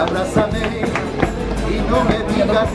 abrázame y no me digas.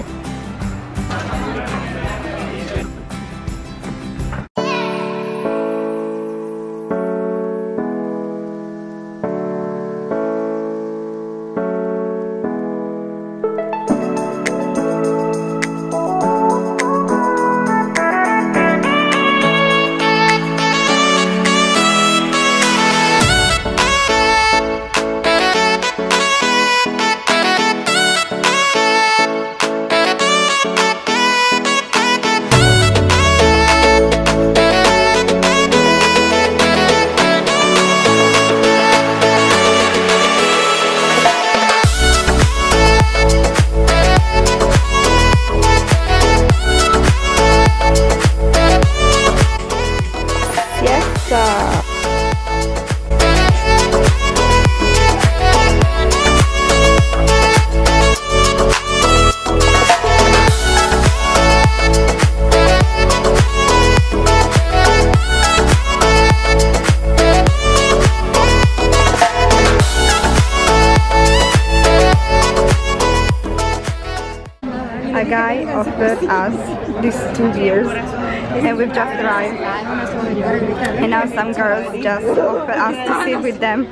A guy offered us these 2 beers and we've just arrived, and now some girls just offer us to sit with them.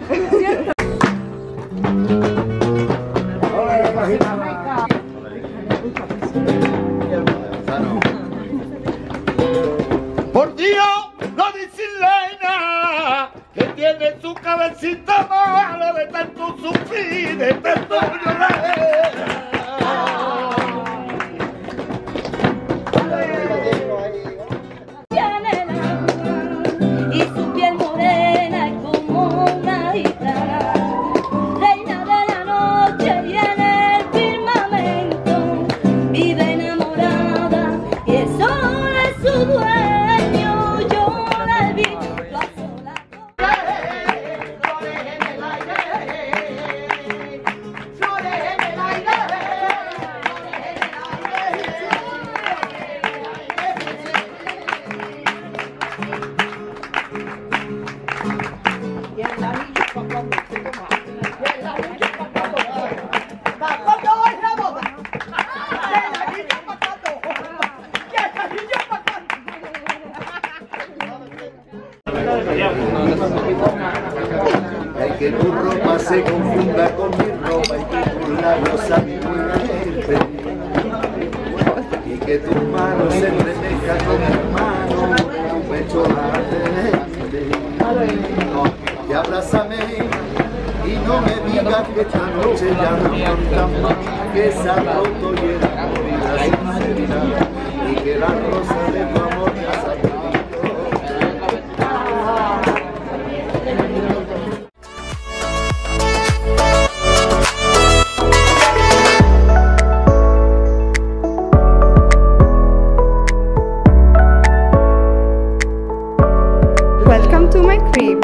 Por Dios, no disilena que tiene su cabecita malo de tanto sufrir, de tanto llorar. Que tu ropa se confunda con mi ropa y que tus labios a mi muerte y que tus manos se entremezcan con mis manos, tu pecho arde. Y abrázame y no me digas que esta noche ya no importa más, que se ha roto y era por vida sinceridad y que la rosa de tu amor ya salió. Welcome to my crib.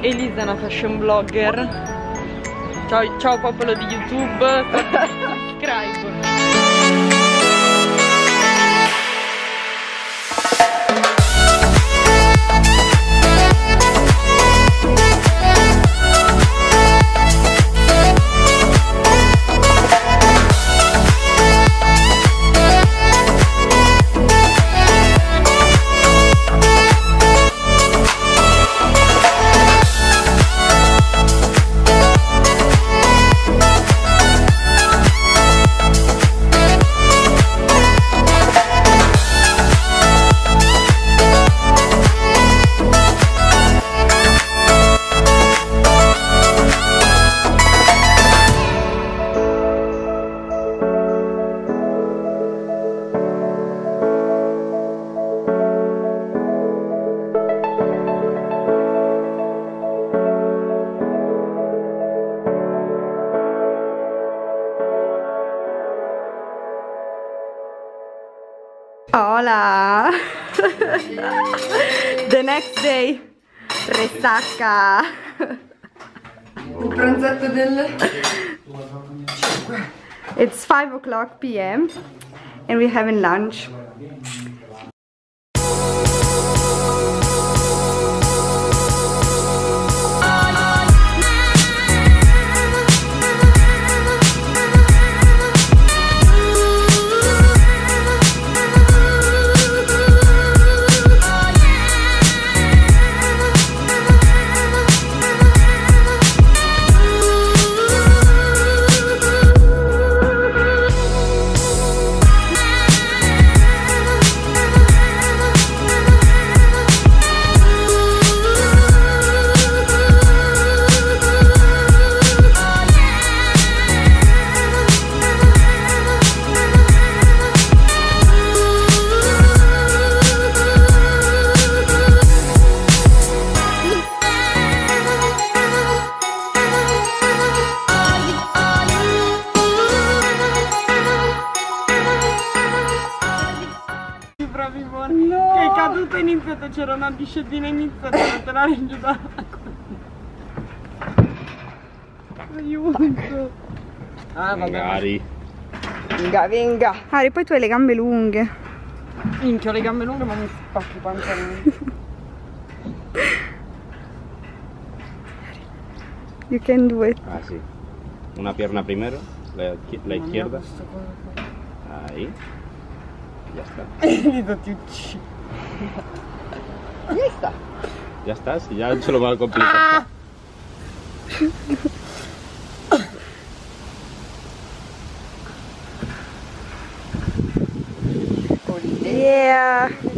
Elisa è una fashion blogger. Ciao, ciao popolo di YouTube, subscribe. scuola. The next day, restacca. Il pranzetto del... It's 5:00 p.m. and we're having lunch. No. Che è caduto iniziata, c'era una discendina iniziata per tirare giù dall'acqua. Aiuto. Ah, magari. Venga, venga. Ari, poi tu hai le gambe lunghe. Minchia, ho le gambe lunghe ma mi spacco i pantaloni. You can do it. Ah, sì. Una pierna primero, la izquierda. Ahí. Ya está. Ya está. Ya está, si ya se lo va a complicar. Ah. Yeah.